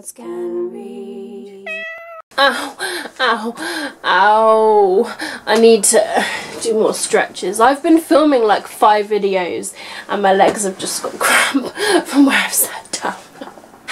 words can read. Ow, ow, ow. I need to do more stretches. I've been filming like 5 videos and my legs have just got cramp from where I've sat down.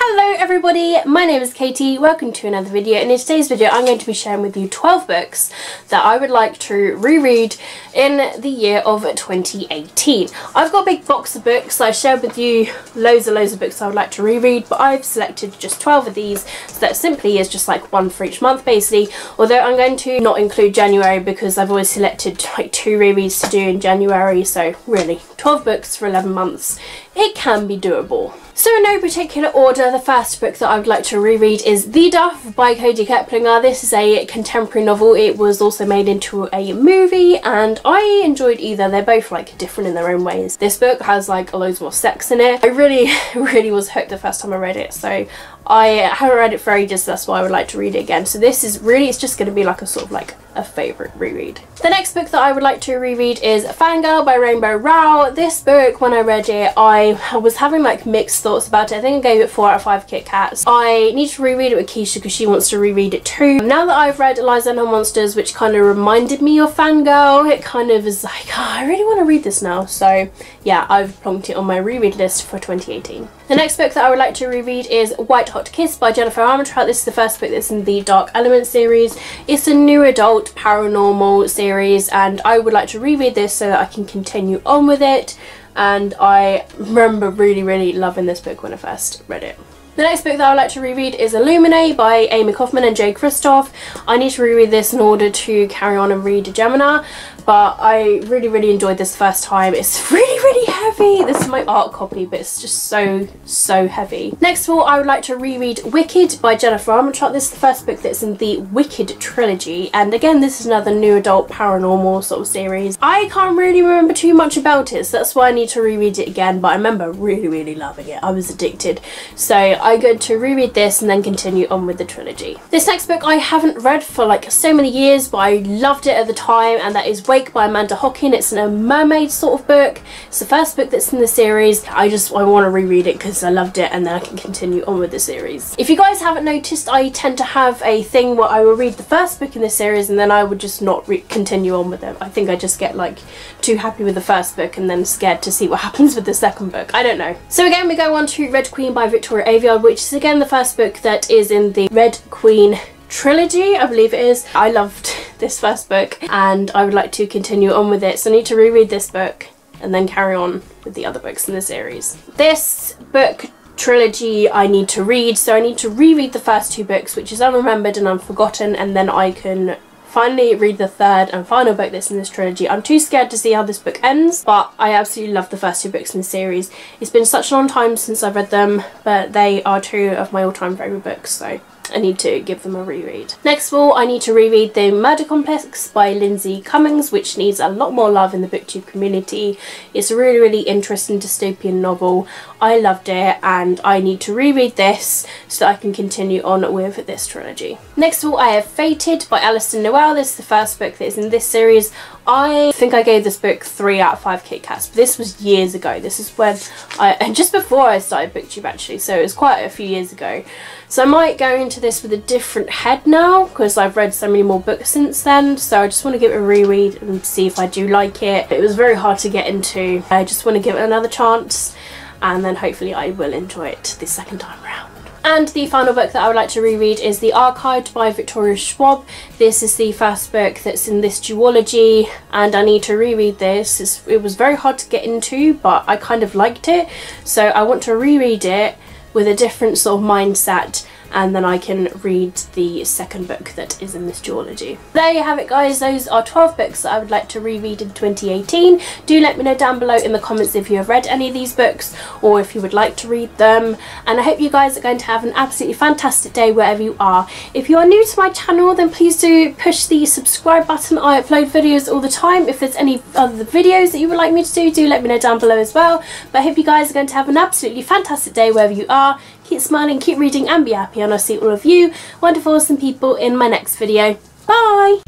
Hello everybody, my name is Katie, welcome to another video, and in today's video I'm going to be sharing with you 12 books that I would like to reread in the year of 2018. I've got a big box of books, I shared with you loads of books I would like to reread, but I've selected just 12 of these, so that simply is just like one for each month basically, although I'm going to not include January because I've always selected like 2 rereads to do in January, so really 12 books for 11 months, it can be doable. So in no particular order, the first book that I would like to reread is The Duff by Cody Keplinger. This is a contemporary novel. It was also made into a movie and I enjoyed either. They're both like different in their own ways. This book has like loads more sex in it. I really was hooked the first time I read it, so I haven't read it for ages, so that's why I would like to read it again. So this is really, it's just going to be like a sort of like a favourite reread. The next book that I would like to reread is Fangirl by Rainbow Rowell. This book, when I read it, I was having like mixed thoughts about it. I think I gave it 4 out of 5 Kit Kats. I need to reread it with Keisha because she wants to reread it too. Now that I've read Eliza and Her Monsters, which kind of reminded me of Fangirl, it kind of is like, oh, I really want to read this now. So yeah, I've plonked it on my reread list for 2018. The next book that I would like to reread is White Kiss by Jennifer Armentrout. This is the first book that's in the Dark Elements series. It's a new adult paranormal series and I would like to reread this so that I can continue on with it, and I remember really loving this book when I first read it. The next book that I would like to reread is Illuminae by Amy Kaufman and Jay Kristoff. I need to reread this in order to carry on and read Gemina, but I really enjoyed this first time. It's really heavy. This is my art copy, but it's just so heavy. Next of all, I would like to reread Wicked by Jennifer Armentrout. This is the first book that's in the Wicked trilogy, and again, this is another new adult paranormal sort of series. I can't really remember too much about it, so that's why I need to reread it again, but I remember really loving it. I was addicted. So I'm going to reread this and then continue on with the trilogy. This next book I haven't read for like so many years, but I loved it at the time, and that is Wake by Amanda Hocking. It's a mermaid sort of book. It's the first book that's in the series. I want to reread it because I loved it, and then I can continue on with the series. If you guys haven't noticed, I tend to have a thing where I will read the first book in the series and then I would just not continue on with it. I think I just get like too happy with the first book and then scared to see what happens with the second book. I don't know. So again, we go on to Red Queen by Victoria Aveyard, which is again the first book that is in the Red Queen trilogy, I believe it is. I loved this first book and I would like to continue on with it, so I need to reread this book and then carry on with the other books in the series. This book trilogy I need to read, so I need to reread the first 2 books, which is Unremembered and Unforgotten, and then I can finally read the third and final book that's in this trilogy. I'm too scared to see how this book ends, but I absolutely love the first 2 books in the series. It's been such a long time since I've read them, but they are 2 of my all-time favourite books, so I need to give them a reread. Next of all, I need to reread The Murder Complex by Lindsay Cummings, which needs a lot more love in the BookTube community. It's a really interesting dystopian novel. I loved it and I need to reread this so that I can continue on with this trilogy. Next of all, I have Fated by Alyson Noël. This is the first book that is in this series. I think I gave this book 3 out of 5 Kit Kats, but this was years ago. This is when and just before I started BookTube actually, so it was quite a few years ago. So I might go into this with a different head now because I've read so many more books since then, so I just want to give it a reread and see if I do like it. It was very hard to get into. I just want to give it another chance and then hopefully I will enjoy it the second time around. And the final book that I would like to reread is The Archive by Victoria Schwab. This is the first book that's in this duology and I need to reread this. It was very hard to get into, but I kind of liked it, so I want to reread it with a different sort of mindset, and then I can read the second book that is in this duology. There you have it guys, those are 12 books that I would like to reread in 2018. Do let me know down below in the comments if you have read any of these books or if you would like to read them, and I hope you guys are going to have an absolutely fantastic day wherever you are. If you are new to my channel, then please do push the subscribe button. I upload videos all the time. If there's any other videos that you would like me to do let me know down below as well, but I hope you guys are going to have an absolutely fantastic day wherever you are. Keep smiling, keep reading and be happy, and I'll see all of you wonderful awesome people in my next video. Bye!